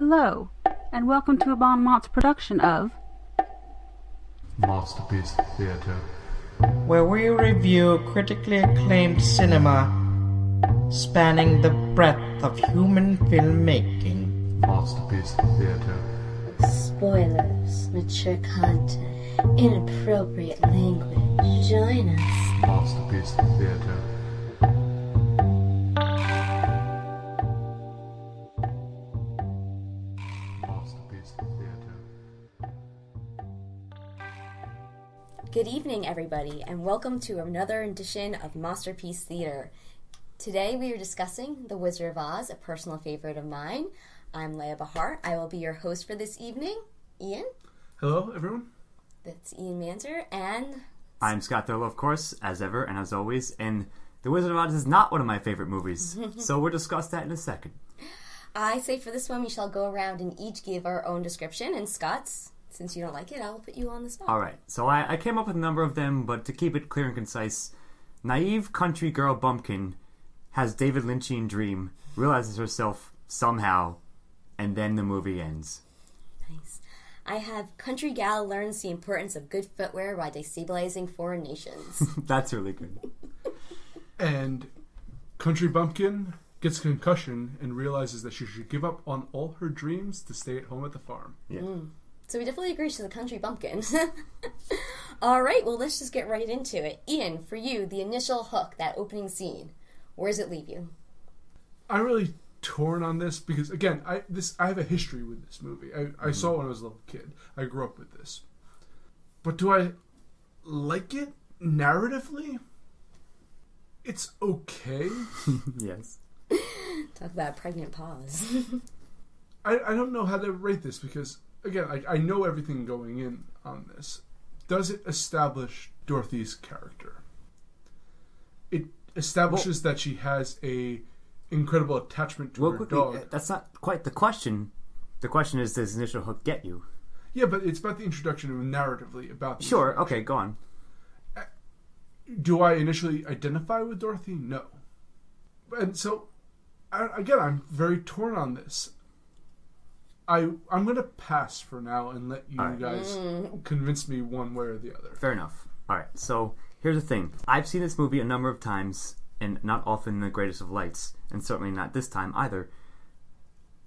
Hello, and welcome to a Bon Mots production of Masterpiece Theatre, where we review critically acclaimed cinema spanning the breadth of human filmmaking. Masterpiece Theatre. Spoilers, mature content, inappropriate language. Join us. Masterpiece Theatre. Good evening, everybody, and welcome to another edition of Masterpiece Theater. Today we are discussing The Wizard of Oz, a personal favorite of mine. I'm Leah Behar. I will be your host for this evening. Ian? Hello, everyone. That's Ian Manzer, and... I'm Scott Thurlow, of course, as ever and as always, and The Wizard of Oz is not one of my favorite movies, so we'll discuss that in a second. I say for this one we shall go around and each give our own description, and Scott's... Since you don't like it, I will put you on the spot. All right. So I came up with a number of them, but to keep it clear and concise, naive country girl Bumpkin has David Lynchian dream, realizes herself somehow, and then the movie ends. Nice. I have country gal learns the importance of good footwear by destabilizing foreign nations. That's really good. And country Bumpkin gets a concussion and realizes that she should give up on all her dreams to stay at home at the farm. Yeah. Mm. So we definitely agree to the country bumpkin. All right, well, let's just get right into it. Ian, for you, the initial hook, that opening scene, where does it leave you? I'm really torn on this because, again, I have a history with this movie. I saw it when I was a little kid. I grew up with this. But do I like it narratively? It's okay. Yes. Talk about a pregnant pause. I don't know how to rate this because... Again, I know everything going in on this. Does it establish Dorothy's character? It establishes that she has a incredible attachment to her dog. That's not quite the question. The question is, does initial hook get you? Yeah, but it's about the introduction of narratively about. Sure. Okay, go on. Do I initially identify with Dorothy? No. And so, I'm very torn on this. I'm going to pass for now and let you guys convince me one way or the other. Fair enough. All right. So here's the thing. I've seen this movie a number of times and not often the greatest of lights, and certainly not this time either.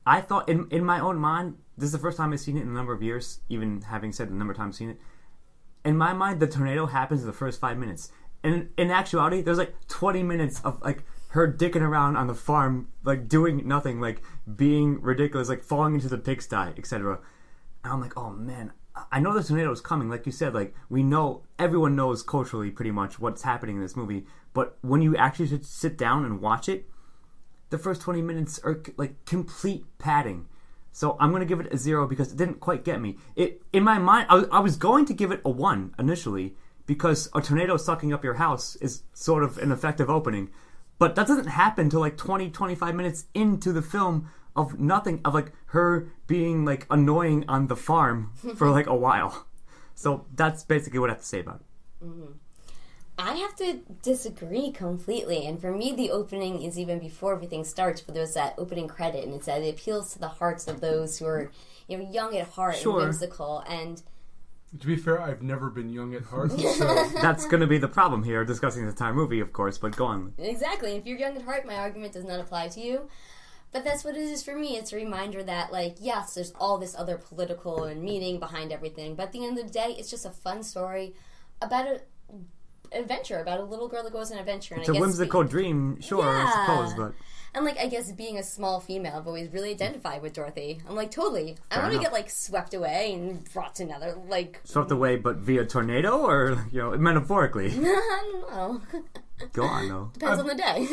I thought in my own mind, this is the first time I've seen it in a number of years, even having said the number of times I've seen it. In my mind, the tornado happens in the first 5 minutes. And in actuality, there's like 20 minutes of like... her dicking around on the farm, like doing nothing, like being ridiculous, like falling into the pigsty, etc. And I'm like, oh man, I know the tornado is coming. Like you said, like we know, everyone knows culturally pretty much what's happening in this movie. But when you actually sit down and watch it, the first 20 minutes are like complete padding. So I'm going to give it a 0 because it didn't quite get me. In my mind, I was going to give it a 1 initially because a tornado sucking up your house is sort of an effective opening. But that doesn't happen till like 20, 25 minutes into the film of nothing, of like her being like annoying on the farm for like a while. So that's basically what I have to say about it. Mm-hmm. I have to disagree completely. And for me, the opening is even before everything starts, but there's that opening credit and it says it appeals to the hearts of those who are, you know, young at heart and whimsical. And to be fair, I've never been young at heart, so... That's going to be the problem here, discussing the entire movie, of course, but go on. Exactly. If you're young at heart, my argument does not apply to you. But that's what it is for me. It's a reminder that, like, yes, there's all this other political and meaning behind everything, but at the end of the day, it's just a fun story about an adventure, about a little girl that goes on an adventure. It's a whimsical dream, sure, yeah. I suppose, but... And, like, I guess being a small female, I've always really identified with Dorothy. I'm like, totally. I want to get, like, swept away and brought to another, like... Swept away, but via tornado? Or, you know, metaphorically? I don't know. Go on, though. Depends on the day.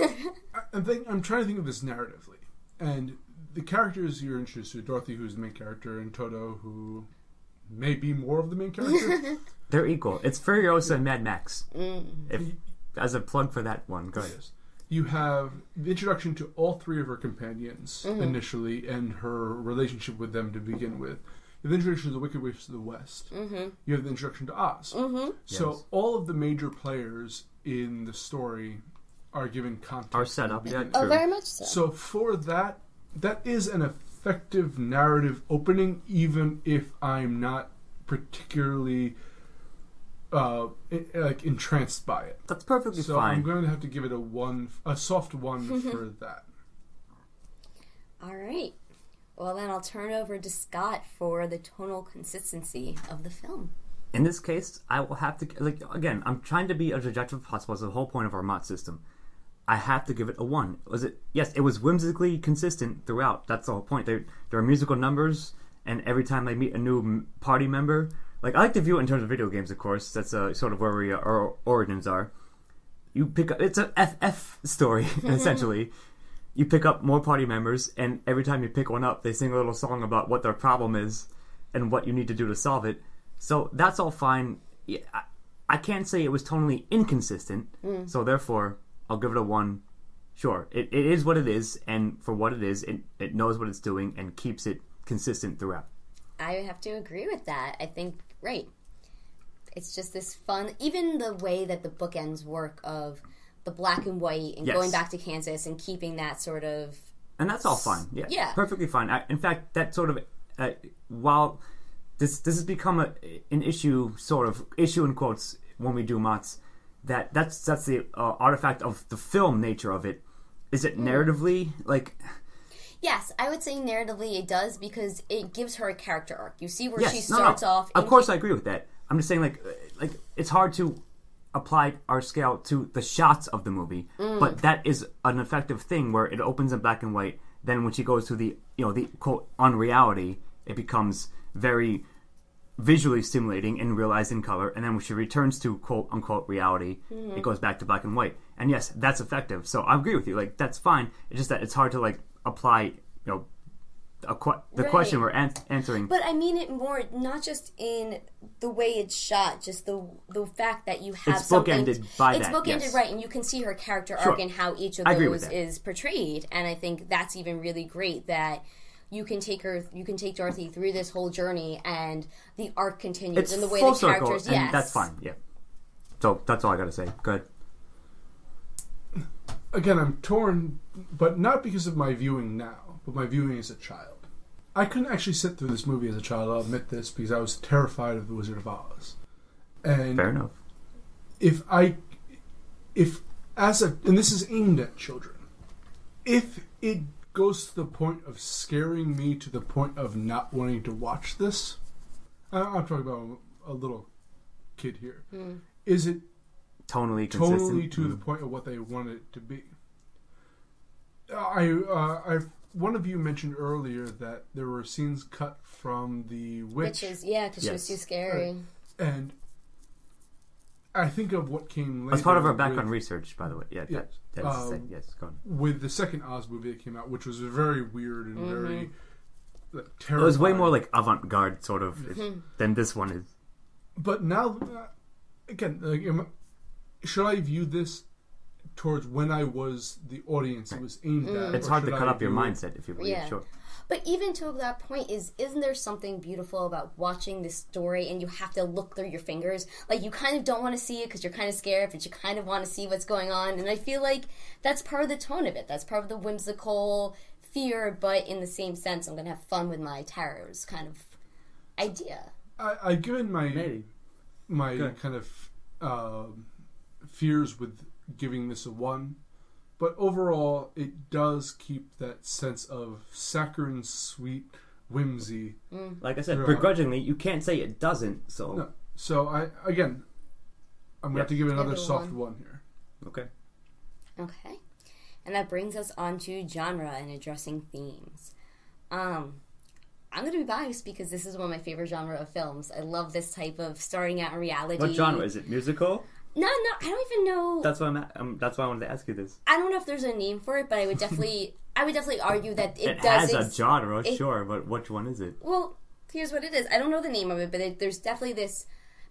I'm trying to think of this narratively. And the characters you're introduced to, Dorothy, who's the main character, and Toto, who may be more of the main character. They're equal. It's Furiosa and Mad Max. Mm. As a plug for that one, go ahead. Yes. You have the introduction to all three of her companions initially and her relationship with them to begin with. You have the introduction to the Wicked Witch of the West. Mm-hmm. You have the introduction to Oz. Mm-hmm. So all of the major players in the story are given context. Are set up. Yeah, true. Oh, very much so. So for that, that is an effective narrative opening, even if I'm not particularly entranced by it. That's perfectly fine. So I'm going to have to give it a soft one for that. All right. Well, then I'll turn over to Scott for the tonal consistency of the film. In this case, I will have to, again, I'm trying to be as objective as possible. It's the whole point of our MOTS system. I have to give it a 1. Was it? Yes, it was whimsically consistent throughout. That's the whole point. There are musical numbers, and every time I meet a new party member, like, I like to view it in terms of video games, of course. That's sort of where our origins are. You pick up, it's an FF story, essentially. You pick up more party members, and every time you pick one up, they sing a little song about what their problem is and what you need to do to solve it. So that's all fine. I can't say it was tonally inconsistent, so therefore I'll give it a 1. Sure, it is what it is, and for what it is, it knows what it's doing and keeps it consistent throughout. I have to agree with that. I think, right. It's just this fun, even the way that the bookends work of the black and white and going back to Kansas and keeping that sort of... And that's all fine, yeah. Yeah. Perfectly fine. In fact, that sort of, while... This has become an issue, issue in quotes, when we do MOTS. That's the artifact of the film nature of it. Is it narratively, Yes, I would say narratively it does, because it gives her a character arc. You see where she starts off... Of course I agree with that. I'm just saying, like it's hard to apply our scale to the shots of the movie, but that is an effective thing where it opens in black and white, then when she goes to the, the, quote, unreality, it becomes very visually stimulating and realized in color, and then when she returns to quote unquote reality, it goes back to black and white. And yes, that's effective. So I agree with you. Like, that's fine. It's just that it's hard to apply, the question we're answering. But I mean it more not just in the way it's shot, just the fact that you have something. It's bookended by that. It's bookended, right? And you can see her character arc and how each of those is portrayed. And I think that's even really great that. You can take Dorothy through this whole journey, and the arc continues. It's and the way full the characters, circle, and that's fine. Yeah. So that's all I gotta say. Go ahead. Again, I'm torn, but not because of my viewing now, but my viewing as a child. I couldn't actually sit through this movie as a child. I'll admit this, because I was terrified of The Wizard of Oz. And fair enough. And this is aimed at children. If it goes to the point of scaring me to the point of not wanting to watch this. I'm talking about a little kid here. Is it tonally consistent to the point of what they want it to be? One of you mentioned earlier that there were scenes cut from The Witch. Because she was too scary. And I think of what came later. That's part of our background research, by the way. Yeah, yes, go on. With the second Oz movie that came out, which was very weird and very terrifying. It was way more avant-garde sort of than this one is. But now, again, should I view this towards when I was the audience it was aimed at? It's hard to cut up your mindset if you believe sure. But even to that point, isn't there something beautiful about watching this story and you have to look through your fingers? Like, you kind of don't want to see it because you're kind of scared, but you kind of want to see what's going on. And I feel like that's part of the tone of it. That's part of the whimsical fear, but in the same sense, I'm going to have fun with my terrors kind of idea. Given my kind of fears with giving this a 1... But overall, it does keep that sense of saccharine, sweet whimsy. Like I said, begrudgingly, you can't say it doesn't, so... No. So, I'm going to have to give it another soft one here. Okay. And that brings us on to genre and addressing themes. I'm going to be biased because this is one of my favorite genre of films. I love this type of starting out in reality. What genre is it? Musical? No, I don't even know. That's why that's why I wanted to ask you this. I don't know if there's a name for it, but I would definitely, argue that it does. It has a genre, sure, but which one is it? Well, here's what it is. I don't know the name of it, but there's definitely this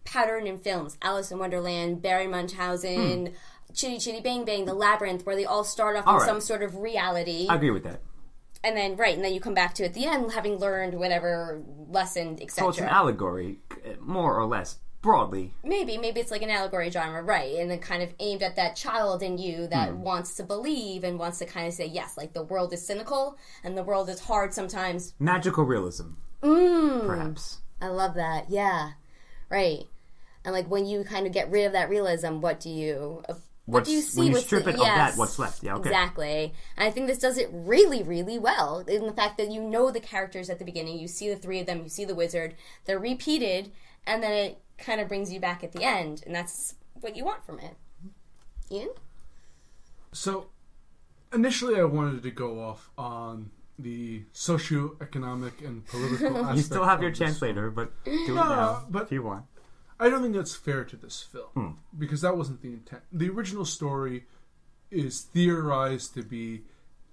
pattern in films: Alice in Wonderland, Barry Munchausen, Chitty Chitty Bang Bang, The Labyrinth, where they all start off with some sort of reality. I agree with that. And then, and then you come back to it at the end, having learned whatever lesson, etc. So it's an allegory, more or less. Broadly. Maybe it's like an allegory genre, right? And then kind of aimed at that child in you that wants to believe and wants to kind of say, yes, like the world is cynical and the world is hard sometimes. Magical realism. Perhaps. I love that. Yeah. Right. And like when you kind of get rid of that realism, what do you see? When you strip it of that, what's left? Yeah, okay. Exactly. And I think this does it really, really well in the fact that you know the characters at the beginning. You see the three of them. You see the wizard. They're repeated. And then it kind of brings you back at the end, and that's what you want from it. Ian? So, initially I wanted to go off on the socioeconomic and political aspect. You still have your chance later, but do it now if you want. I don't think that's fair to this film, because that wasn't the intent. The original story is theorized to be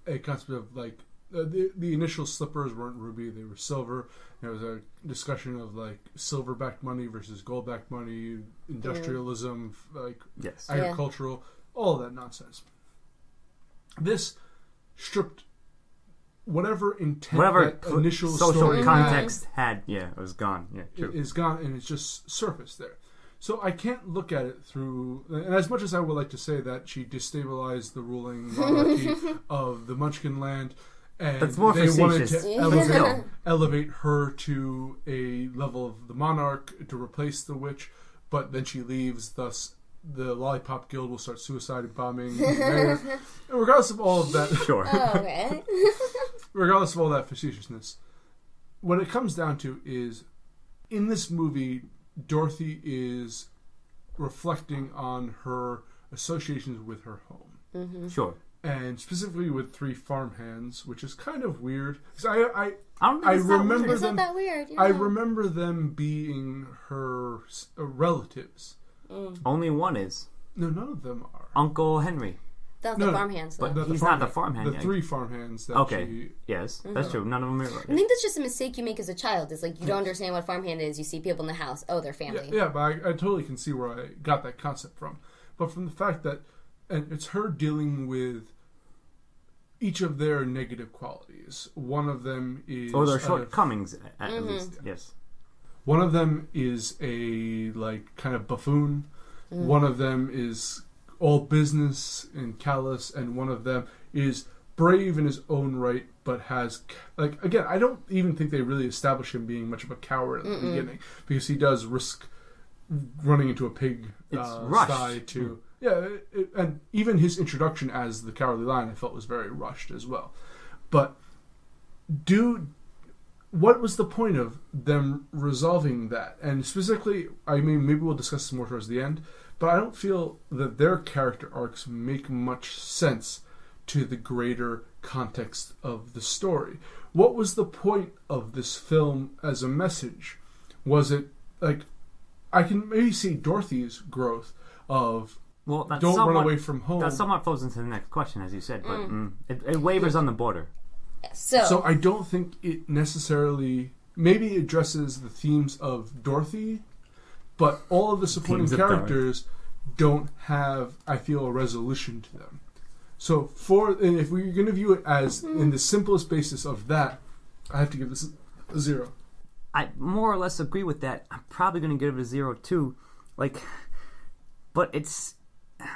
a concept of, like, the initial slippers weren't ruby, they were silver. There was a discussion of like silver-backed money versus gold-backed money, industrialism, agricultural, all that nonsense. This stripped whatever intent, whatever initial social context had, it was gone. Yeah, true. It is gone, and it's just surfaced there. So I can't look at it through... And as much as I would like to say that she destabilized the ruling monarchy of the Munchkin land, and that's more they wanted to elevate her to a level of the monarch to replace the witch, but then she leaves, thus the Lollipop Guild will start suicide bombing. And regardless of all of that... Sure. Regardless of all that facetiousness, what it comes down to is, in this movie... Dorothy is reflecting on her associations with her home. Mm-hmm. Sure. And specifically with three farmhands, which is kind of weird. So I remember them. It's not that weird. Yeah. I remember them being her relatives. Mm. Only one is. No, none of them are. Uncle Henry. That's the farmhands. But he's not the farmhand. The three farmhands. Okay. Yes, that's true. None of them are. Right. I think that's just a mistake you make as a child. It's like you don't understand what farmhand is. You see people in the house. Oh, they're family. Yeah, but I totally can see where I got that concept from. But from the fact that, and it's her dealing with each of their negative qualities. One of them is their shortcomings, at least. Yeah. Yes. One of them is a kind of buffoon. Mm. One of them is all business and callous, and one of them is brave in his own right, but has, like, again, I don't even think they really establish him being much of a coward at the beginning, because he does risk running into a pig sty to and even his introduction as the Cowardly Lion I felt was very rushed as well. But what was the point of them resolving that? And specifically, I mean, maybe we'll discuss this more towards the end, but I don't feel that their character arcs make much sense to the greater context of the story. What was the point of this film as a message? Was it, like, I can maybe see Dorothy's growth of don't run away from home. That somewhat flows into the next question, as you said, but it wavers on the border. So I don't think it necessarily... Maybe addresses the themes of Dorothy... But all of the supporting characters don't have, I feel, a resolution to them. So and if we're going to view it as in the simplest basis of that, I have to give this a 0. I more or less agree with that. I'm probably going to give it a 0 too. But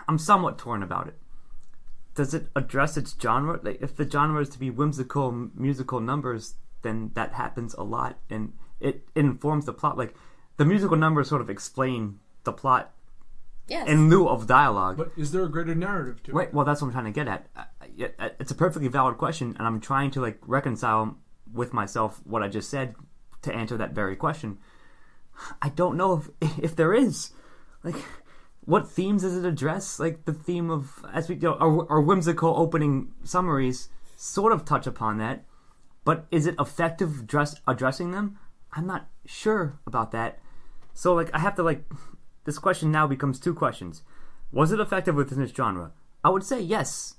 I'm somewhat torn about it. Does it address its genre? If the genre is to be whimsical musical numbers, then that happens a lot, and it informs the plot. The musical numbers sort of explain the plot in lieu of dialogue. But is there a greater narrative to it? Well, that's what I'm trying to get at. It's a perfectly valid question, and I'm trying to reconcile with myself what I just said to answer that very question. I don't know if there is. What themes does it address? The theme of, as we our whimsical opening summaries sort of touch upon that, but is it effective addressing them? I'm not sure about that. So, I have to, this question now becomes two questions. Was it effective within its genre? I would say yes.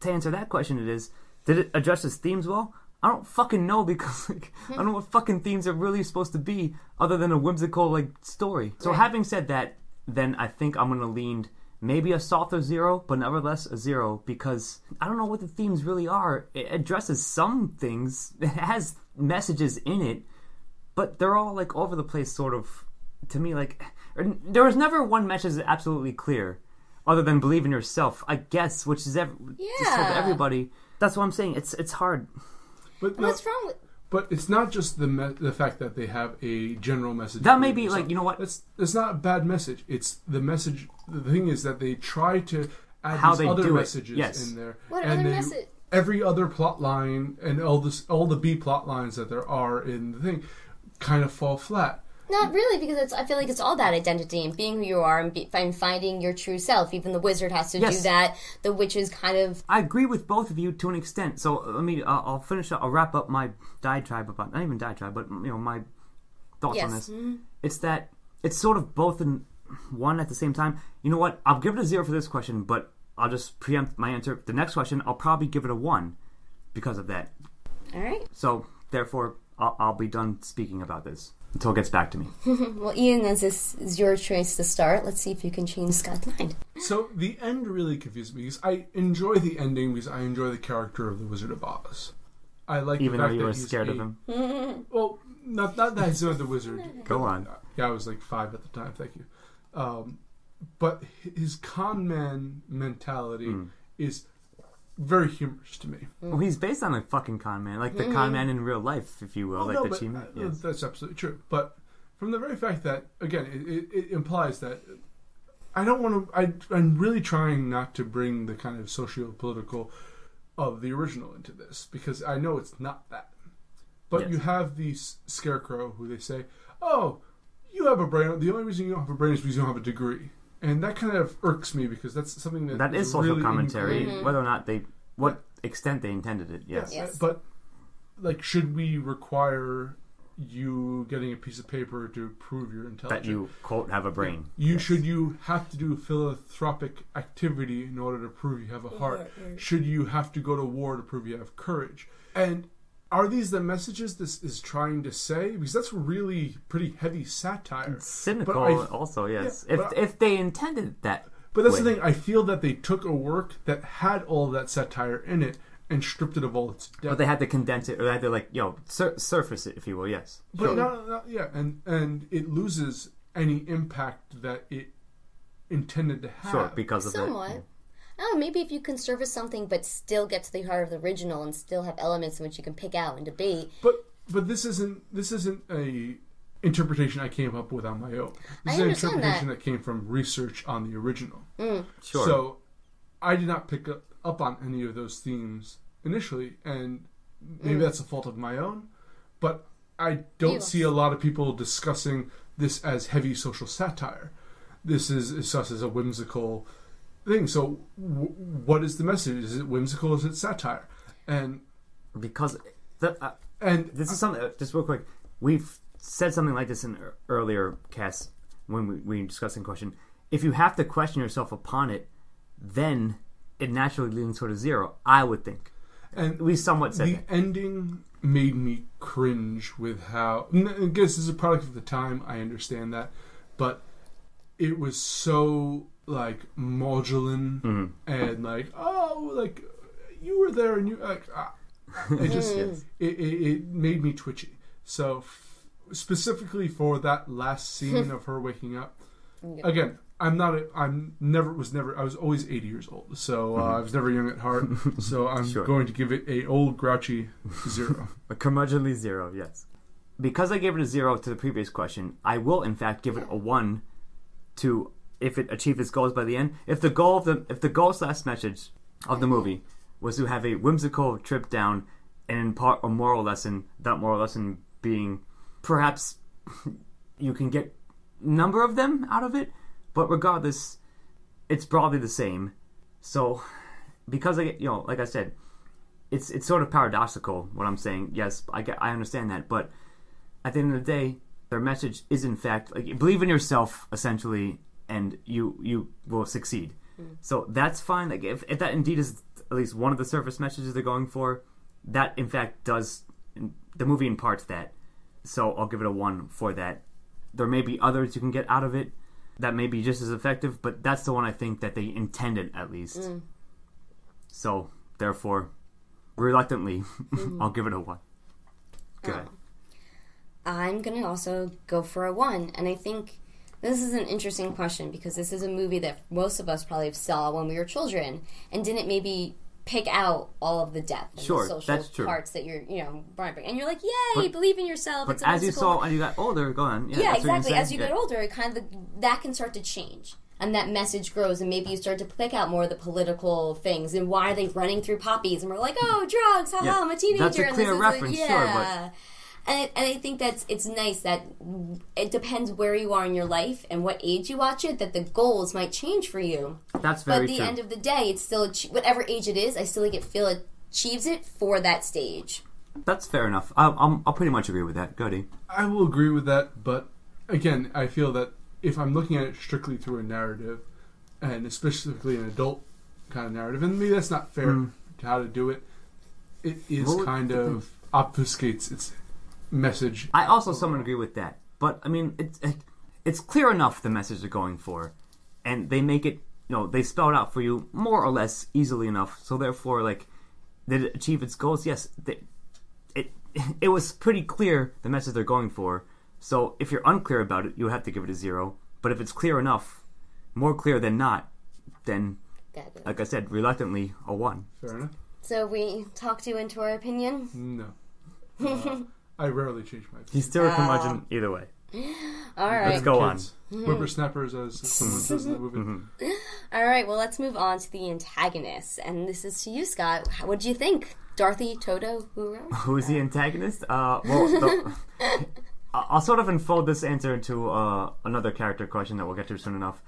To answer that question, it is. Did it address its themes well? I don't fucking know, because, I don't know what fucking themes are really supposed to be other than a whimsical, story. So, having said that, then I think I'm going to lean maybe a softer 0, but nevertheless a 0, because I don't know what the themes really are. It addresses some things. It has messages in it, but they're all, over the place sort of to me, like, there was never one message that's absolutely clear, other than believe in yourself, I guess, which is just told to everybody. That's what I'm saying. It's hard. But no, what's wrong with? But it's not just the fact that they have a general message. That may be like, you know what? It's not a bad message. It's the message. The thing is that they try to add these other messages in there. What other message? Every other plot line and all the B plot lines that there are in the thing kind of fall flat. Not really, because I feel like it's all about identity and being who you are and finding your true self. Even the wizard has to do that. The witches kind of... I agree with both of you to an extent. So let me, I'll finish, I'll wrap up my diatribe about, not even diatribe, but you know, my thoughts on this. Mm-hmm. It's that it's sort of both in one at the same time. You know what? I'll give it a 0 for this question, but I'll just preempt my answer. The next question, I'll probably give it a 1 because of that. All right. So therefore, I'll be done speaking about this until it gets back to me. Well, Ian, this is your choice to start. Let's see if you can change Scott's mind. So the end really confused me, because I enjoy the ending because I enjoy the character of the Wizard of Oz. I like even the fact though you were scared of him. Well, not that he's not the wizard. Go on. Yeah, I was like 5 at the time. Thank you. But his con man mentality is very humorous to me. Well, he's based on a fucking con man, like the con man in real life, if you will, the cheat man. Yes. That's absolutely true. But from the very fact that, again, it implies that I don't want to. I'm really trying not to bring the kind of socio-political of the original into this, because I know it's not that. But you have the Scarecrow, who they say, "Oh, you have a brain. The only reason you don't have a brain is because you don't have a degree." And that kind of irks me, because that's something that is social really commentary, whether or not extent they intended it. Yes. But like, should we require you getting a piece of paper to prove your intelligence? That you quote have a brain. Should you have to do philanthropic activity in order to prove you have a heart? Yeah. Should you have to go to war to prove you have courage? And are these the messages this is trying to say? Because that's really pretty heavy satire. It's cynical also, yes. Yeah, if they intended that. But that's the thing. I feel that they took a work that had all that satire in it and stripped it of all its depth. But they had to condense it, or they had to, like, you know, surface it, if you will, yes. But and it loses any impact that it intended to have. Sure, because of that. Somewhat. Oh, maybe if you can service something but still get to the heart of the original and still have elements in which you can pick out and debate. But this isn't a interpretation I came up with on my own. This is an interpretation that came from research on the original. Sure. So I did not pick up on any of those themes initially, and maybe that's a fault of my own, but I don't see a lot of people discussing this as heavy social satire. This is discussed as a whimsical thing. So what is the message? Is it whimsical? Is it satire? And because this is something, just real quick, we've said something like this in earlier casts when we were discussing question. If you have to question yourself upon it, then it naturally leans toward a 0, I would think. And we somewhat said that. The ending made me cringe with how, I guess this is a product of the time, I understand that, but it was so like maudlin and like, oh, like you were there and you like, it just it made me twitchy. So specifically for that last scene of her waking up, again, I was always 80 years old, so I was never young at heart, so I'm going to give it a old grouchy 0. A curmudgeonly 0, yes. Because I gave it a 0 to the previous question, I will in fact give it a 1 to if it achieves its goals by the end. If the goal/message of the movie was to have a whimsical trip down and impart a moral lesson, that moral lesson being perhaps you can get a number of them out of it, but regardless, it's broadly the same. So, because like I said, it's sort of paradoxical what I'm saying. Yes, I understand that, but at the end of the day, their message is in fact like believe in yourself, essentially, and you will succeed. So that's fine. Like if that indeed is at least one of the surface messages they're going for, that in fact does, the movie imparts that. So I'll give it a 1 for that. There may be others you can get out of it that may be just as effective, but that's the one I think that they intended at least. So therefore, reluctantly, I'll give it a 1. Go ahead. I'm going to also go for a 1. And I think this is an interesting question because this is a movie that most of us probably saw when we were children and didn't maybe pick out all of the depth and the social parts that you're, you know, and you're like, yay, but, believe in yourself. But it's as you saw and you got older, go on. Yeah, yeah, exactly. As you get older, it kind of that can start to change. And that message grows, and maybe you start to pick out more of the political things and why are they running through poppies? And we're like, oh, drugs, haha, yeah, I'm a teenager. That's a clear and reference, like, yeah. Sure. But... and I think that's it's nice that it depends where you are in your life and what age you watch it, that the goals might change for you. That's very true. But at the end of the day, it's still, whatever age it is, I still feel it achieves it for that stage. That's fair enough. I'll pretty much agree with that. Go, D. I will agree with that, but again, I feel that if I'm looking at it strictly through a narrative, and specifically an adult kind of narrative, and maybe that's not fair to how to do it, it is kind of obfuscates its message. I also somewhat agree with that. But, I mean, it's clear enough the message they're going for, and they make it, you know, they spell it out for you more or less easily enough, so therefore, like, did it achieve its goals? Yes, it was pretty clear the message they're going for. So if you're unclear about it, you have to give it a 0. But if it's clear enough, more clear than not, then, like I said, reluctantly, a 1. Fair enough. So we talked you into our opinion? No. I rarely change my opinion. He's still a curmudgeon either way. All right. Let's go on. Whippersnappers, as someone says in the movie. All right, well, let's move on to the antagonists. And this is to you, Scott. What did you think? Dorothy, Toto, who's the antagonist? I'll sort of unfold this answer into another character question that we'll get to soon enough.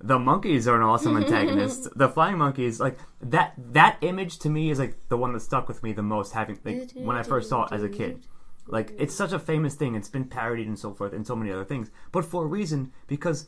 The monkeys are an awesome antagonist. The flying monkeys, like that image to me is like the one that stuck with me the most. Having like when I first saw it as a kid, like it's such a famous thing. It's been parodied and so forth and so many other things, but for a reason because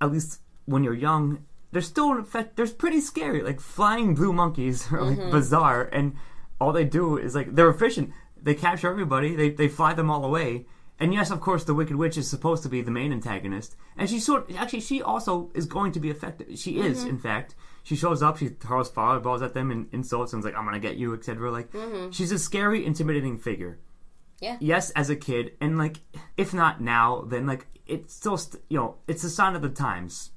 at least when you're young, they're still in effect. They're pretty scary. Like flying blue monkeys are like bizarre, and all they do is like they're efficient. They capture everybody. They fly them all away. And yes, of course, the Wicked Witch is supposed to be the main antagonist. And she also is going to be affected. She is, in fact. She shows up, she throws fireballs at them and insults and is like, I'm going to get you, etc. Like, she's a scary, intimidating figure. Yeah. Yes, as a kid. And, like, if not now, then, like, it's still, it's a sign of the times.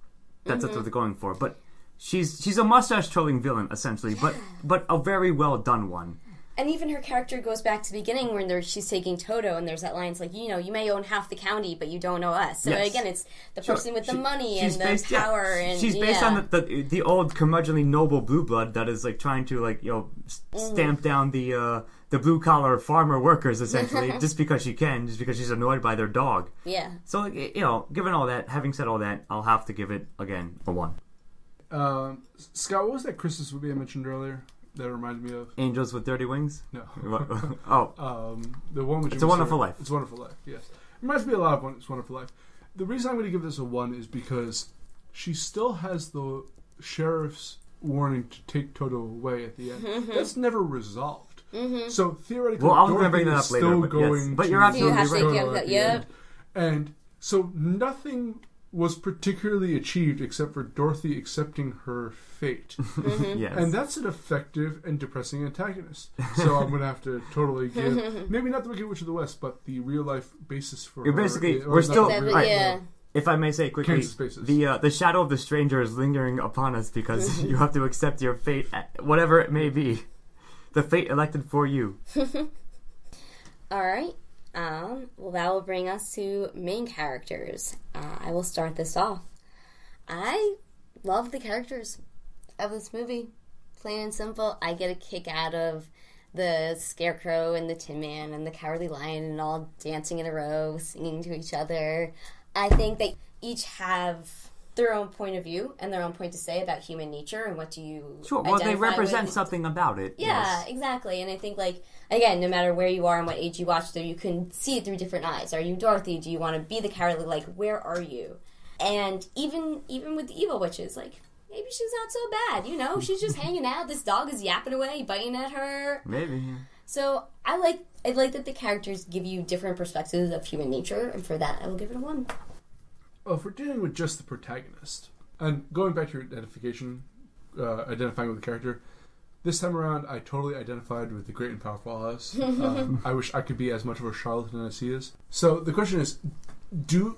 That's what they're going for. But she's a mustache-twirling villain, essentially, but a very well-done one. And even her character goes back to the beginning when she's taking Toto, and there's that line, it's like, you know, you may own half the county, but you don't know us. So again, it's the person with the money and the power. Yeah. She's based on the old curmudgeonly noble blue blood that is like trying to like stamp down the blue collar farmer workers essentially just because she can, just because she's annoyed by their dog. Yeah. So given all that, having said all that, I'll have to give it again a 1. Scott, what was that Christmas movie I mentioned earlier? That reminded me of Angels with Dirty Wings. No, the one with It's a Wonderful Life. It's a Wonderful Life. Yes, it reminds me a lot of It's a Wonderful Life. The reason I'm going to give this a 1 is because she still has the sheriff's warning to take Toto away at the end. That's never resolved. So theoretically, well, I was going to bring that up later. But you're absolutely right. Yeah, and so nothing was particularly achieved except for Dorothy accepting her fate. And that's an effective and depressing antagonist. So I'm going to have to totally give, maybe not the Wicked Witch of the West, but the real-life basis for her. Basically, we're still... If I may say quickly, the shadow of the stranger is lingering upon us because you have to accept your fate, whatever it may be. The fate elected for you. All right. Well, that will bring us to main characters. I will start this off. I love the characters of this movie. Plain and simple, I get a kick out of the Scarecrow and the Tin Man and the Cowardly Lion and all dancing in a row, singing to each other. I think they each have their own point of view and their own point to say about human nature and what do you they represent with. Something about it. Exactly. And I think, like, again, no matter where you are and what age you watch, though, you can see it through different eyes. Are you Dorothy? Do you want to be the cowardly? Like, where are you? And even with the evil witches, like, maybe she's not so bad, you know? She's just hanging out. This dog is yapping away, biting at her. Maybe. So I like that the characters give you different perspectives of human nature, and for that I will give it a 1. Well, if we're dealing with just the protagonist, and going back to your identifying with the character, This time around, I totally identified with the great and powerful Oz. I wish I could be as much of a charlatan as he is. So the question is,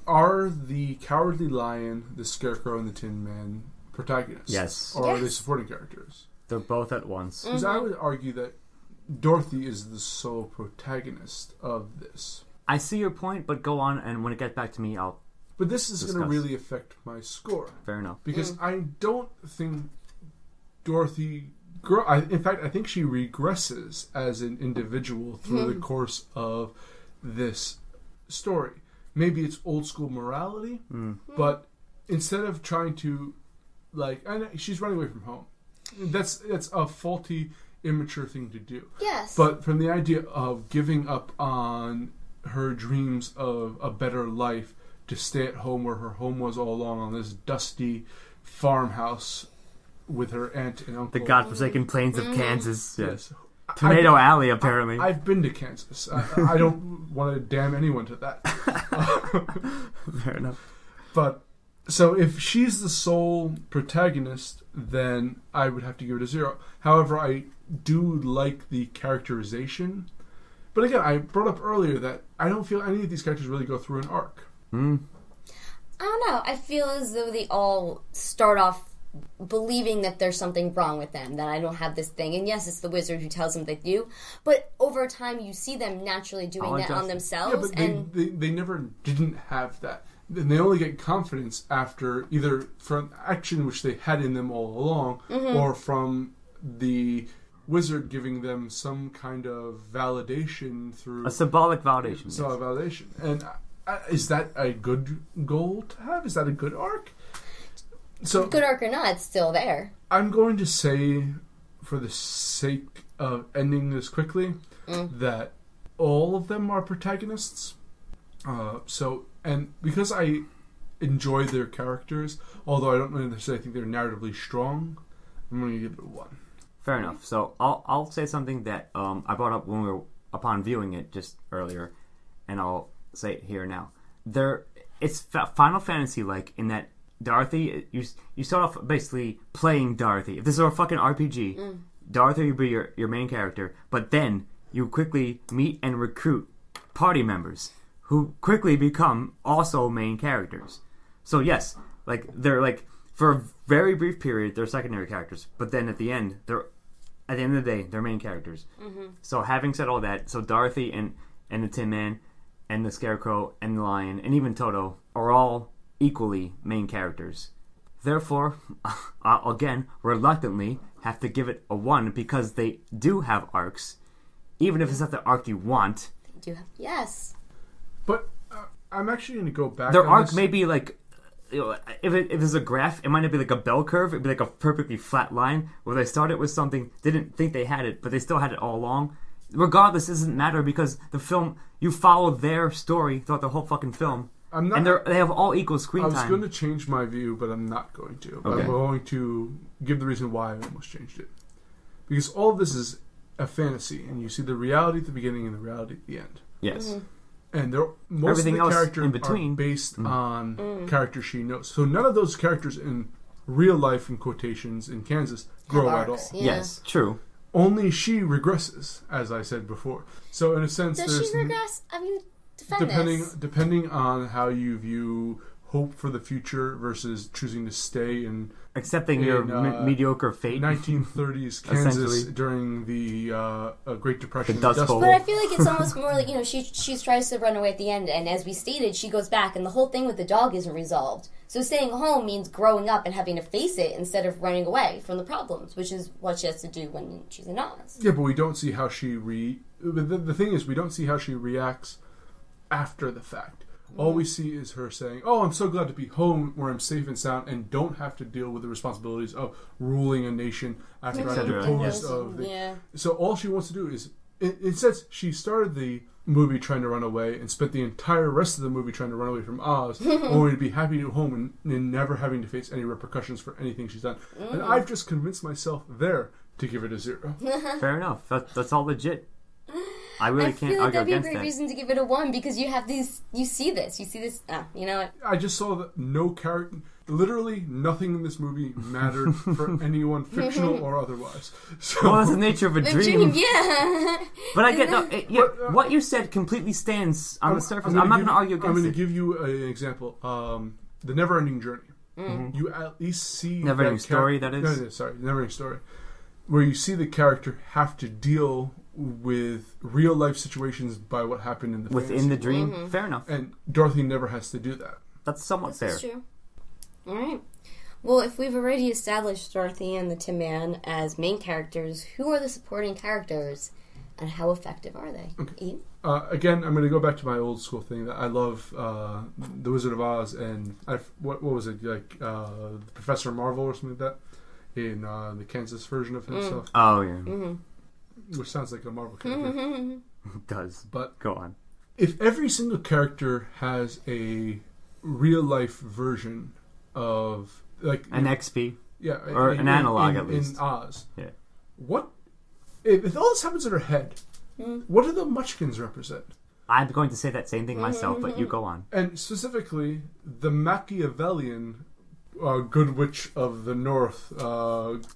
are the Cowardly Lion, the Scarecrow, and the Tin Man protagonists? Yes. Or are they supporting characters? They're both at once. Because I would argue that Dorothy is the sole protagonist of this. I see your point, but go on, and when it gets back to me, I'll But this is going to really affect my score. Fair enough. Because I don't think Dorothy... in fact, I think she regresses as an individual through the course of this story. Maybe it's old school morality, but instead of trying to, like, she's running away from home. That's a faulty, immature thing to do. Yes. But from the idea of giving up on her dreams of a better life to stay at home where her home was all along on this dusty farmhouse with her aunt and uncle. The godforsaken plains of Kansas. Yes. Tomato Alley, apparently. I've been to Kansas. I don't want to damn anyone to that. Fair enough. But, so if she's the sole protagonist, then I would have to give it a 0. However, I do like the characterization. But again, I brought up earlier that I don't feel any of these characters really go through an arc. I don't know. I feel as though they all start off believing that there's something wrong with them, that I don't have this thing. And yes, it's the wizard who tells them they do, but over time you see them naturally doing that on themselves. Yeah, but and they never didn't have that. And they only get confidence after either from action, which they had in them all along, or from the wizard giving them some kind of validation through... A symbolic validation. A symbolic validation. And is that a good goal to have? Is that a good arc? So, good arc or not, it's still there. I'm going to say, for the sake of ending this quickly, that all of them are protagonists. And because I enjoy their characters, although I don't necessarily think they're narratively strong, I'm going to give it a 1. Fair enough. So I'll say something that I brought up when we were upon viewing it just earlier, and I'll say it here now. It's Final Fantasy like in that. Dorothy, you start off basically playing Dorothy. If this were a fucking RPG, Dorothy would be your main character, but then you quickly meet and recruit party members who quickly become also main characters. So yes, like they're like for a very brief period they're secondary characters, but then at the end of the day they're main characters. So having said all that, so Dorothy and the Tin Man and the Scarecrow and the Lion and even Toto are all equally main characters. Therefore, again, reluctantly have to give it a 1 because they do have arcs, even if it's not the arc you want. They do have, yes. But I'm actually going to go back. Their arc may be like, you know, if it's a graph, it might not be like a bell curve. It'd be like a perfectly flat line where they started with something, didn't think they had it, but they still had it all along. Regardless, it doesn't matter because the film, you follow their story throughout the whole fucking film. I'm not, and they have all equal screen time. I was going to change my view, but I'm not going to. Okay. I'm going to give the reason why I almost changed it. Because all of this is a fantasy, and you see the reality at the beginning and the reality at the end. Yes. And most of the characters in between are based on characters she knows. So none of those characters in real life, in quotations, in Kansas, grow at all. Yeah. Yes, true. Only she regresses, as I said before. So in a sense, does she regress? I mean... Depending on how you view hope for the future versus choosing to stay and accepting your mediocre fate. 1930s Kansas during the Great Depression, the Dust Bowl. But I feel like it's almost more like, you know, she tries to run away at the end, and as we stated, she goes back, and the whole thing with the dog isn't resolved. So staying home means growing up and having to face it instead of running away from the problems, which is what she has to do when she's in Oz. Yeah, but we don't see how she the thing is, we don't see how she reacts after the fact. All we see is her saying, "Oh, I'm so glad to be home where I'm safe and sound and don't have to deal with the responsibilities of ruling a nation after I'm deposed of the..." Yeah. So all she wants to do is... It says she started the movie trying to run away and spent the entire rest of the movie trying to run away from Oz, only to be happy at home and never having to face any repercussions for anything she's done. And I've just convinced myself there to give it a 0. Fair enough. That's all legit. I really can't argue against that. I feel like that'd be a great reason to give it a 1 because you see this. You know what? I just saw that no character... Literally nothing in this movie mattered for anyone, fictional or otherwise. So, well, that's the nature of a dream. Yeah. But I get... No, what you said completely stands on the surface. I'm not going to argue against it. I'm going to give you an example. The Never-Ending Journey. Mm-hmm. You at least see... Never-Ending Story, that is? No, sorry, Never-Ending Story. Where you see the character have to deal with real-life situations by what happened in the Within the dream. Mm-hmm. Fair enough. And Dorothy never has to do that. That's somewhat fair. That's true. All right. Well, if we've already established Dorothy and the Tin Man as main characters, who are the supporting characters, and how effective are they? Okay. Ian? Again, I'm going to go back to my old school thing that I love, The Wizard of Oz and what was it, like Professor Marvel or something like that in the Kansas version of himself. Mm. Oh yeah. Mm-hmm. Which sounds like a Marvel character. Mm-hmm. It does. But go on. If every single character has a real life version of like an XP, yeah, or an analog at least in Oz. Yeah. What if all this happens in her head? Mm. What do the Munchkins represent? I'm going to say that same thing myself, but you go on. And specifically, the Machiavellian Good Witch of the North,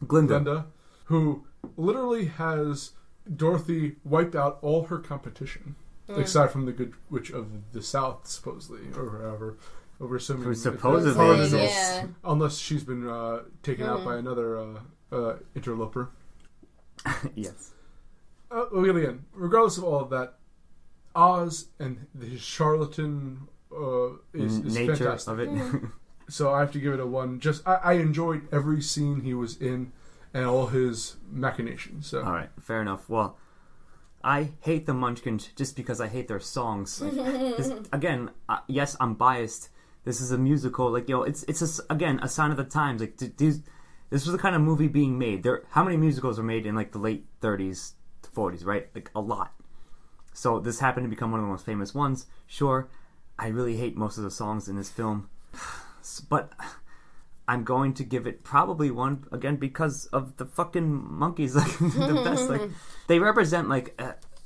Glinda, who literally has Dorothy wiped out all her competition, aside from the Good Witch of the South, supposedly, or wherever. Over so many supposedly, yeah. Unless she's been taken out by another interloper. Yes. Again, regardless of all of that, Oz and his charlatan is nature fantastic. Of it. So I have to give it a 1. Just I enjoyed every scene he was in and all his machinations. So. All right, fair enough. Well, I hate the Munchkins just because I hate their songs. Like, yes, I'm biased. This is a musical. Like, yo, it's a sign of the times. Like, this was the kind of movie being made. How many musicals were made in like the late 30s to 40s, right? Like a lot. So this happened to become one of the most famous ones. Sure, I really hate most of the songs in this film, but I'm going to give it probably 1 again because of the fucking monkeys. Like the best, like they represent like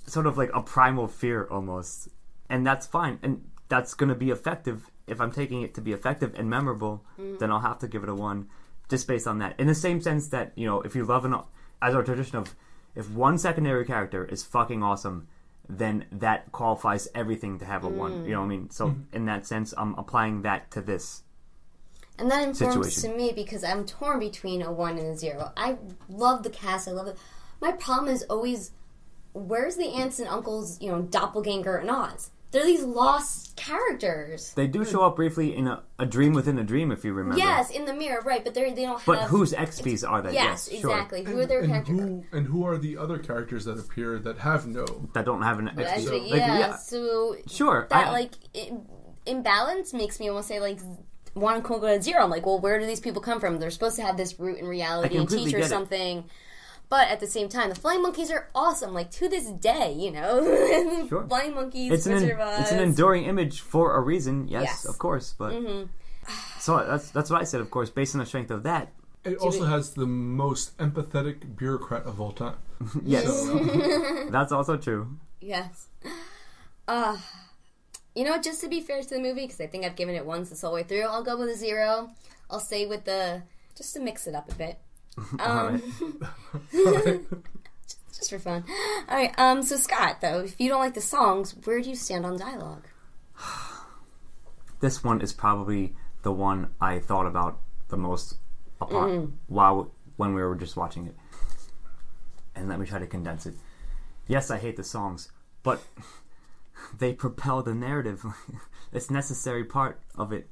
sort of like a primal fear almost, and that's fine, and that's gonna be effective. If I'm taking it to be effective and memorable, then I'll have to give it a 1, just based on that. In the same sense that if you love as our tradition of, if one secondary character is fucking awesome, then that qualifies everything to have a 1. You know what I mean? So in that sense, I'm applying that to this. And that informs to me because I'm torn between a 1 and a 0. I love the cast. I love it. My problem is always, where's the aunts and uncles, doppelganger and Oz? They're these lost characters. They do show up briefly in a dream within a dream, if you remember. Yes, in the mirror, right, but they don't have... But whose XPs are they? Yes, exactly. Sure. Who are their characters? And who are the other characters that appear that have no... That don't have an XP. So, sure. That, imbalance makes me almost say, 1 could go to 0. I'm like, well, where do these people come from? They're supposed to have this root in reality and teach her something. But at the same time, the Flying Monkeys are awesome. Like, to this day, Sure. Flying Monkeys, it's an enduring image for a reason. Yes. Of course. But so that's what I said, of course, based on the strength of that. It also has the most empathetic bureaucrat of all time. Yes. So. That's also true. Yes. Just to be fair to the movie, because I think I've given it 1s this whole way through, I'll go with a 0. I'll stay with just to mix it up a bit. All right. Just for fun. All right, so Scott, though, if you don't like the songs, where do you stand on dialogue? This one is probably the one I thought about the most when we were just watching it. And let me try to condense it. Yes, I hate the songs, but... they propel the narrative. It's necessary part of it.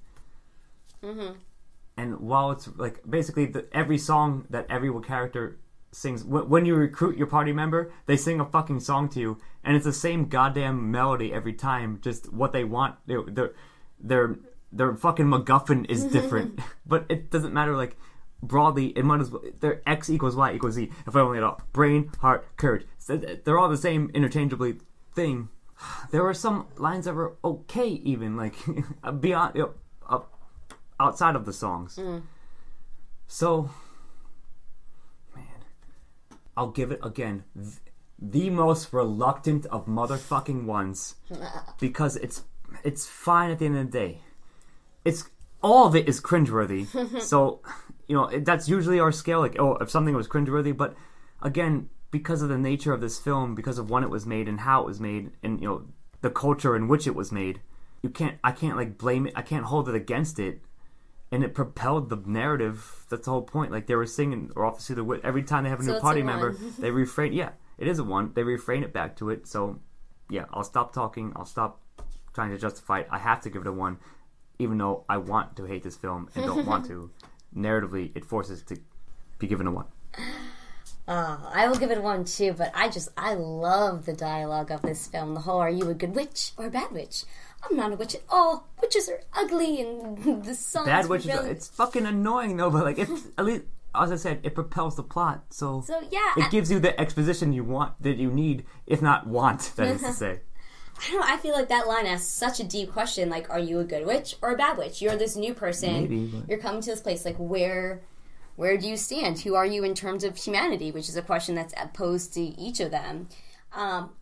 And while it's basically every song that every character sings, when you recruit your party member, they sing a fucking song to you, and it's the same goddamn melody every time. Just what they want. Their fucking MacGuffin is different, but it doesn't matter. Like broadly, it might as well. Their X equals Y equals Z. If I only had all brain, heart, courage. So they're all the same interchangeably thing. There were some lines that were okay, even beyond outside of the songs. So, man, I'll give it again the most reluctant of motherfucking ones because it's fine at the end of the day. It's all of it is cringeworthy. So, you know, that's usually our scale. Like, oh, if something was cringeworthy. But again, because of the nature of this film, because of when it was made and how it was made, and, you know, the culture in which it was made, I can't like blame it. I can't hold it against it. And it propelled the narrative. That's the whole point. Like, they were singing, or obviously every time they have a new party member, they refrain. Yeah, it is a one. They refrain it back to it. So, yeah, I'll stop talking. I'll stop trying to justify it. I have to give it a 1, even though I want to hate this film and don't want to. Narratively, it forces to be given a 1. Oh, I will give it a 1 too, but I love the dialogue of this film. The whole, are you a good witch or a bad witch? I'm not a witch at all. Witches are ugly, and the song. Bad witches. It's fucking annoying though, but like, it's at least, as I said, it propels the plot. So yeah, it gives you the exposition you want, that you need, if not want. That is to say. I don't know. I feel like that line asks such a deep question. Like, are you a good witch or a bad witch? You're this new person. Maybe, but... you're coming to this place. Like, where do you stand? Who are you in terms of humanity? Which is a question that's posed to each of them.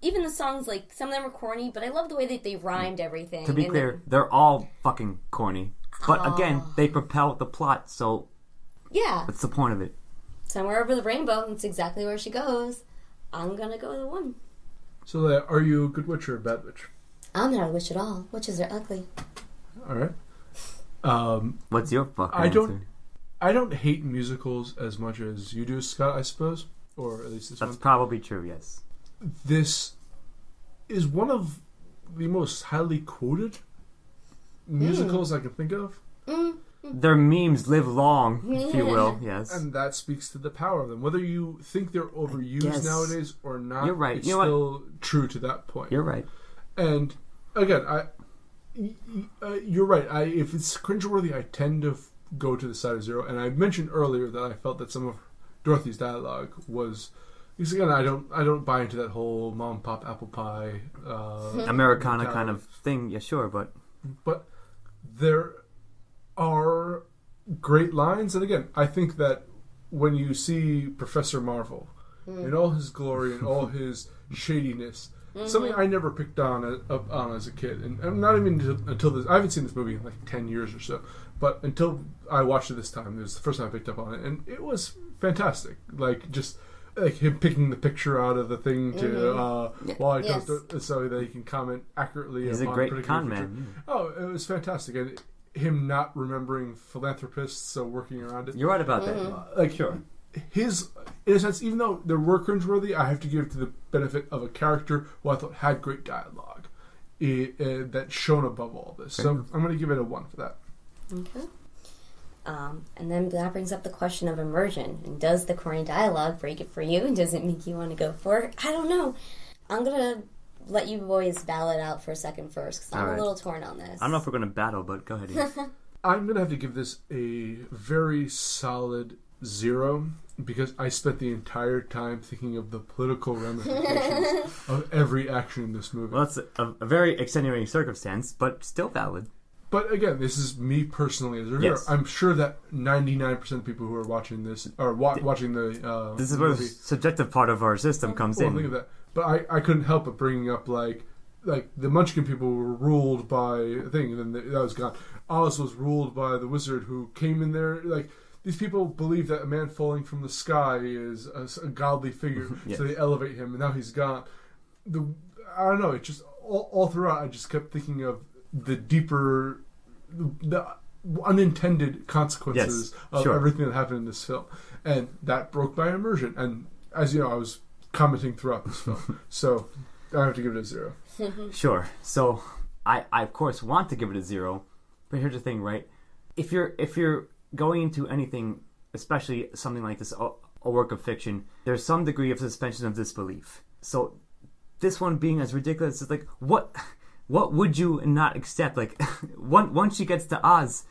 Even the songs, like, some of them are corny, but I love the way that they rhymed everything. To be clear, they're all fucking corny. But again, they propel the plot, so... yeah. That's the point of it. Somewhere over the rainbow, that's exactly where she goes. I'm gonna go with a 1. So, are you a good witch or a bad witch? I'm not a witch at all. Witches are ugly. Alright. What's your fucking answer? I don't hate musicals as much as you do, Scott, I suppose. Or at least this one. That's probably true, yes. This is one of the most highly quoted musicals I can think of. Their memes live long, if you will, yes. And that speaks to the power of them. Whether you think they're overused nowadays or not, you're right. It's still true to that point. You're right. And, again, you're right. If it's cringeworthy, I tend to go to the side of 0. And I mentioned earlier that I felt that some of Dorothy's dialogue was... because again, I don't buy into that whole mom pop apple pie Americana kind of thing. Yeah, sure, but there are great lines, and again, I think that when you see Professor Marvel in all his glory and all his shadiness, something I never picked on as a kid, and not even until this. I haven't seen this movie in like 10 years or so, but until I watched it this time, it was the first time I picked up on it, and it was fantastic. Like him picking the picture out of the thing to while he does, so that he can comment accurately. He's upon a great con man. Oh, it was fantastic, and him not remembering philanthropists, so working around it. You're right about that. Like, sure, his, in a sense, even though there were cringeworthy, I have to give it to the benefit of a character who I thought had great dialogue that shone above all this. Okay. So I'm going to give it a 1 for that. Okay. And then that brings up the question of immersion. And does the corny dialogue break it for you? And does it make you want to go for it? I don't know. I'm going to let you boys battle it out for a second first, because I'm a little torn on this. I don't know if we're going to battle, but go ahead, Ian. I'm going to have to give this a very solid 0, because I spent the entire time thinking of the political ramifications of every action in this movie. Well, that's a very extenuating circumstance, but still valid. But again, this is me personally as a reviewer. Yes. I'm sure that 99% of people who are watching this are watching the this is where the subjective part of our system comes in. Think of that. But I couldn't help but bringing up like the Munchkin people were ruled by a thing, and then that was gone. Oz was ruled by the wizard who came in there. Like, these people believe that a man falling from the sky is a godly figure, so they elevate him, and now he's gone. I don't know. It just all throughout, I just kept thinking of the deeper, the unintended consequences of everything that happened in this film. And that broke my immersion. And as you know, I was commenting throughout this film. So I have to give it a 0. Sure. So I of course want to give it a 0, but here's the thing, right? If you're going into anything, especially something like this, a work of fiction, there's some degree of suspension of disbelief. So this one being as ridiculous is like, what would you not accept? Like, once she gets to Oz,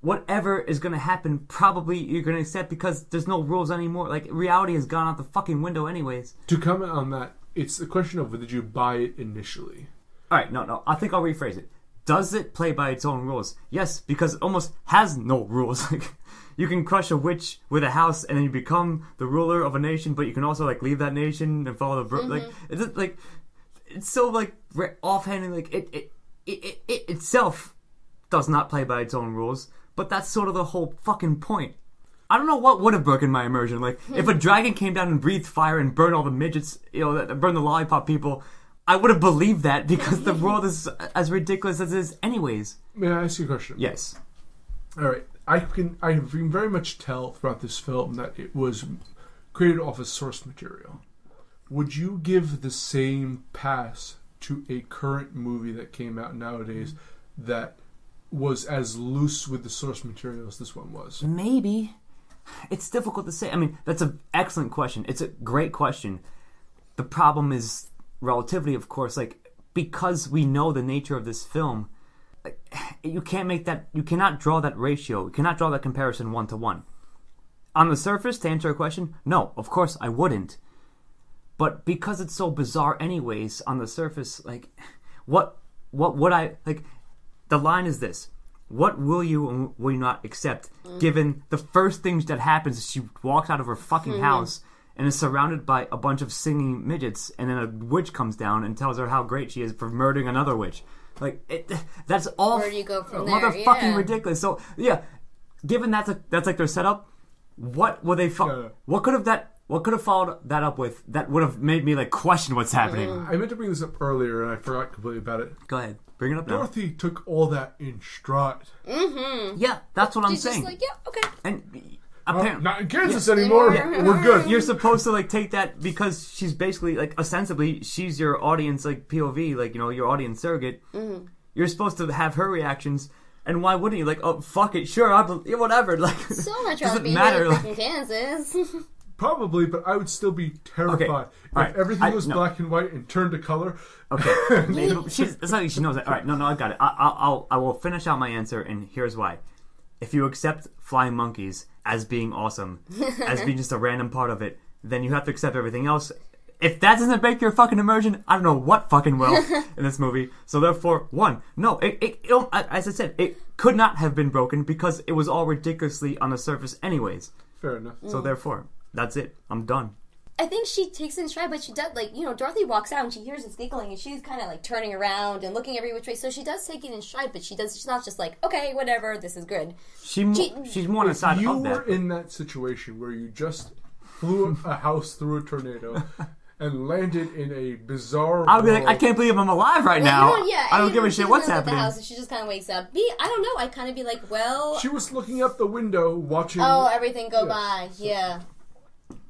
whatever is going to happen, probably you're going to accept, because there's no rules anymore. Like, reality has gone out the fucking window anyways. To comment on that, it's the question of, did you buy it initially? All right, no. I think I'll rephrase it. Does it play by its own rules? Yes, because it almost has no rules. Like, you can crush a witch with a house, and then you become the ruler of a nation, but you can also, like, leave that nation and follow the... It's so, like, offhanded, like, it itself does not play by its own rules, But that's sort of the whole fucking point. I don't know what would have broken my immersion. Like, if a dragon came down and breathed fire and burned all the midgets, you know, burned the lollipop people, I would have believed that because the world is as ridiculous as it is anyways. May I ask you a question? Yes. All right. I can very much tell throughout this film that it was created off of source material. Would you give the same pass to a current movie that came out nowadays that was as loose with the source material as this one was? Maybe. It's difficult to say. I mean, that's an excellent question. It's a great question. The problem is relativity, of course. Like, because we know the nature of this film, like, you can't make that, you cannot draw that ratio. You cannot draw that comparison 1-to-1. On the surface, to answer your question, no, of course I wouldn't. But because it's so bizarre anyways, on the surface, like, what would I, like, the line is this. What will you and will you not accept, given the first thing that happens is she walks out of her fucking house and is surrounded by a bunch of singing midgets, and then a witch comes down and tells her how great she is for murdering another witch. Like, that's all... Where do you go from there? Motherfucking ridiculous. So, yeah, given that's like their setup, what were they... What could have followed that up with that would have made me, like, question what's happening? I meant to bring this up earlier, and I forgot completely about it. Go ahead. Bring it up now. Dorothy took all that in stride. Mm-hmm. Yeah, that's what I'm saying. She's like, yeah, okay. And apparently... not in Kansas anymore. Yeah. We're good. You're supposed to, like, take that because she's basically, like, ostensibly, she's your audience, like, POV, like, you know, your audience surrogate. Mm-hmm. You're supposed to have her reactions... And why wouldn't you? Like, oh, fuck it, sure, whatever. Like, so much doesn't matter. Like, in Kansas. Probably, but I would still be terrified if everything was black and white and turned to color. Okay, it's not like she knows that. All right, no, I got it. I will finish out my answer, and here's why. If you accept Flying Monkeys as being awesome, as being just a random part of it, then you have to accept everything else. If that doesn't break your fucking immersion, I don't know what fucking will in this movie. So therefore, as I said, it could not have been broken because it was all ridiculously on the surface anyways. Fair enough. So therefore, that's it. I'm done. I think she takes it in stride, but she does, like, you know, Dorothy walks out and she hears us giggling and she's kind of, like, turning around and looking every which way. So she does take it in stride, but she's not just like, okay, whatever, this is good. She's more on the side of that. You were in that situation where you just flew a house through a tornado... and landed in a bizarre. I'll be like, I can't believe I'm alive right now. I don't give a shit what's happening. The house, and she just kind of wakes up. I don't know. I kind of be like, well, she was looking out the window, watching. Oh, everything go by. Yeah,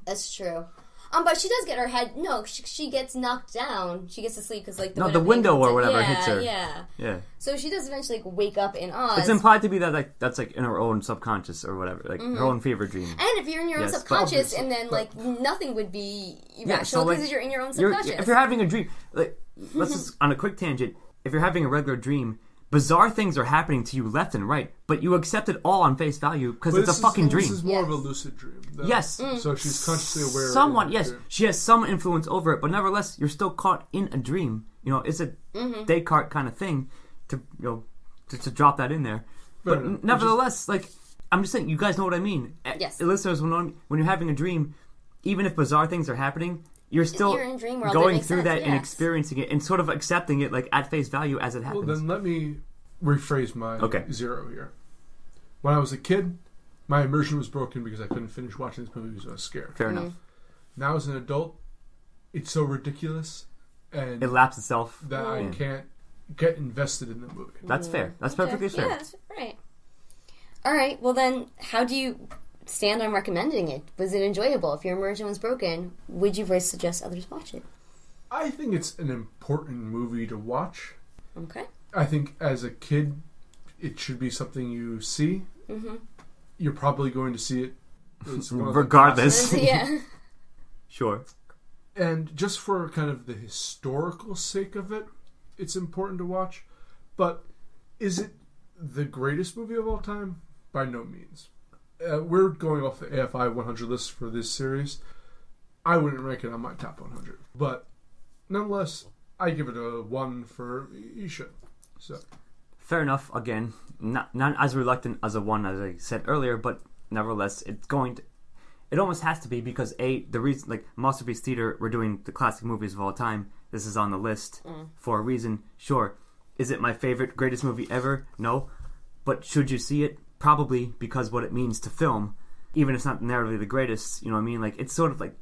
that's true. But she does get her head. No, she gets knocked down. She gets to sleep because, like, the window or whatever hits her. Yeah. So she does eventually, like, wake up in Oz. It's implied to be that, like, that's, like, in her own subconscious or whatever, like her own fever dream. And if you're in your own subconscious, and then, like, nothing would be irrational because you're in your own subconscious. If you're having a dream, like, let's just on a quick tangent. If you're having a regular dream, bizarre things are happening to you left and right, but you accept it all on face value because it's a fucking dream. This is more of a lucid dream. So she's consciously aware. She has some influence over it, but nevertheless, you're still caught in a dream. You know, it's a Descartes kind of thing to, you know, to drop that in there. But nevertheless, like, I'm just saying, you guys know what I mean. Yes. Listeners will know what I mean. When you're having a dream, even if bizarre things are happening, you're still going through that and experiencing it and sort of accepting it, like, at face value as it happens. Well, then let me rephrase my zero here. When I was a kid, my immersion was broken because I couldn't finish watching this movie because I was scared. Fair enough. Now as an adult, it's so ridiculous and it laps itself that I can't get invested in the movie. That's fair. That's perfectly fair. Yeah, that's right. All right. Well, then, how do you stand on recommending it? Was it enjoyable? If your immersion was broken, would you suggest others watch it? I think it's an important movie to watch. Okay. I think as a kid, it should be something you see. Mm-hmm. You're probably going to see it. Regardless. Yeah. Sure. And just for kind of the historical sake of it, it's important to watch. But is it the greatest movie of all time? By no means. We're going off the AFI 100 list for this series. I wouldn't rank it on my top 100. But nonetheless, I give it a 1 for you should. So. Fair enough, again. Not as reluctant as a 1 as I said earlier, but nevertheless, it's going to... It almost has to be because, A, the reason... Like, Masterpiece Theater, we're doing the classic movies of all time. This is on the list for a reason. Sure. Is it my favorite, greatest movie ever? No. But should you see it? probably because what it means to film, even if it's not narratively the greatest, you know what I mean? Like, it's sort of like,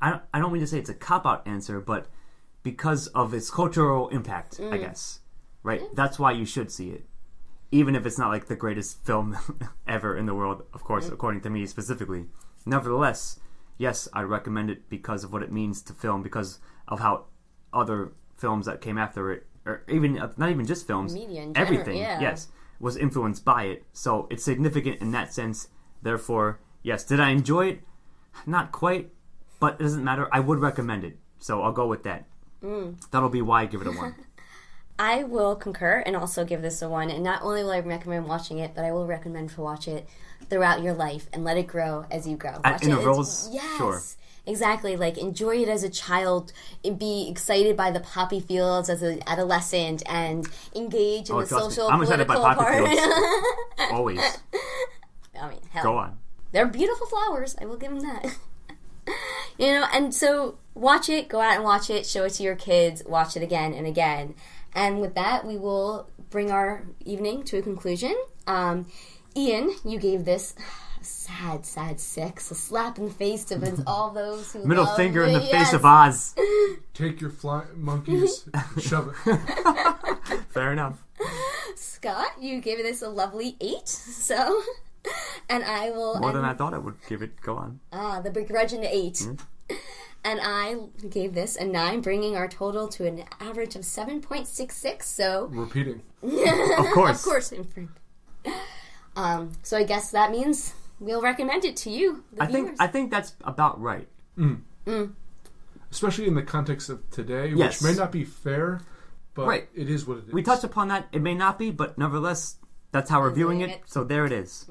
I don't mean to say it's a cop-out answer, but because of its cultural impact, I guess, right? That's why you should see it. Even if it's not like the greatest film ever in the world, of course, according to me specifically. Nevertheless, yes, I recommend it because of what it means to film, because of how other films that came after it, or even not even just films, media in general, everything, yes, was influenced by it. So it's significant in that sense. Therefore, yes, did I enjoy it? Not quite, but it doesn't matter. I would recommend it, so I'll go with that. That'll be why I give it a 1. I will concur and also give this a 1. And not only will I recommend watching it, but I will recommend to watch it throughout your life and let it grow as you grow. At intervals, yes, sure. Exactly. Like, enjoy it as a child, and be excited by the poppy fields as an adolescent, and engage in the social, political part. Always. I mean, hell. Go on. They're beautiful flowers. I will give them that. You know, and so watch it, go out and watch it, show it to your kids, watch it again and again. And with that, we will bring our evening to a conclusion. Ian, you gave this sad 6, a slap in the face to all those who middle love finger it. In the face of Oz. Take your flying monkeys, shove it. Fair enough. Scott, you gave this a lovely 8, so, and I will... More than I thought I would give it, go on. The begrudging 8. And I gave this a 9, bringing our total to an average of 7.66, so... Repeating. Of course. Of course. So I guess that means we'll recommend it to you, the viewers. I think that's about right. Especially in the context of today, which may not be fair, but it is what it is. We touched upon that. It may not be, but nevertheless, that's how we're viewing it, so there it is.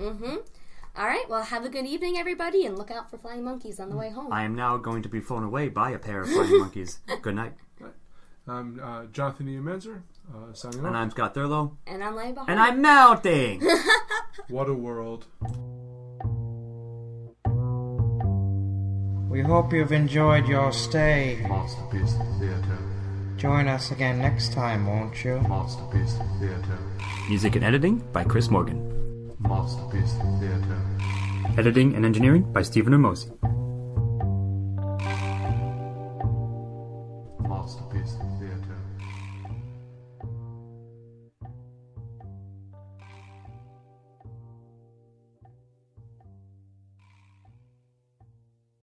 All right, well, have a good evening, everybody, and look out for flying monkeys on the way home. I am now going to be flown away by a pair of flying monkeys. Good night. I'm Jonathan Ian Manzer, signing off. And I'm Scott Thurlow. And I'm Leah Behar. And I'm melting! What a world. We hope you've enjoyed your stay. Masterpiece Theatre. Join us again next time, won't you? Masterpiece Theatre. Music and editing by Chris Morgan. Masterpiece Theatre. Editing and engineering by Stephen Mimosey.